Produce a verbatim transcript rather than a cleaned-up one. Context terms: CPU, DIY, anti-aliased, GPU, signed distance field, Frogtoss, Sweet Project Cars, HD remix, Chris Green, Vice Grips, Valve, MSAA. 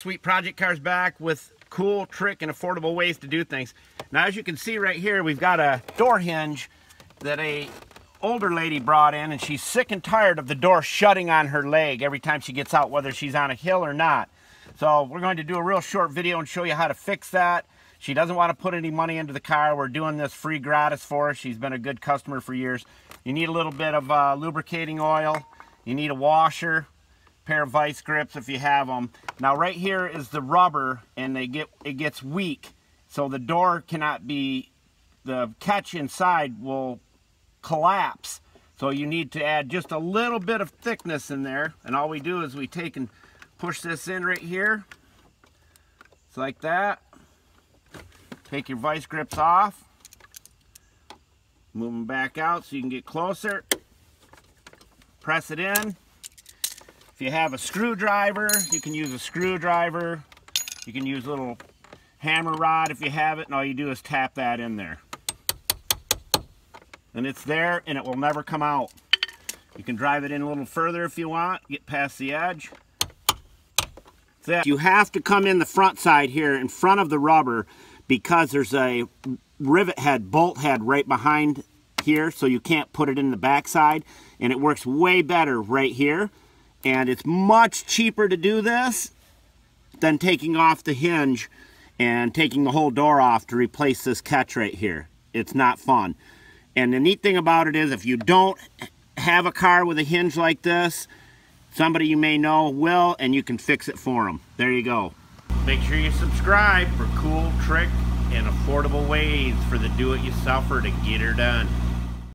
Sweet Project Cars back with cool trick and affordable ways to do things. Now, as you can see right here, we've got a door hinge that a older lady brought in, and she's sick and tired of the door shutting on her leg every time she gets out, whether she's on a hill or not. So we're going to do a real short video and show you how to fix that. She doesn't want to put any money into the car. We're doing this free gratis for her. She's been a good customer for years. You need a little bit of uh, lubricating oil. You need a washer, pair of vice grips if you have them. Now right here is the rubber, and they get it gets weak, so the door cannot be, the catch inside will collapse. So you need to add just a little bit of thickness in there, and all we do is we take and push this in right here. It's like that. Take your vice grips off, move them back out so you can get closer, press it in. If you have a screwdriver, you can use a screwdriver. You can use a little hammer rod if you have it, and all you do is tap that in there. And it's there, and it will never come out. You can drive it in a little further if you want, get past the edge. That's it. You have to come in the front side here in front of the rubber, because there's a rivet head, bolt head right behind here, so you can't put it in the back side, and it works way better right here. And it's much cheaper to do this than taking off the hinge and taking the whole door off to replace this catch right here. It's not fun. And the neat thing about it is, if you don't have a car with a hinge like this, somebody you may know will, and you can fix it for them. There you go. Make sure you subscribe for cool trick and affordable ways for the do-it-yourselfer to get her done.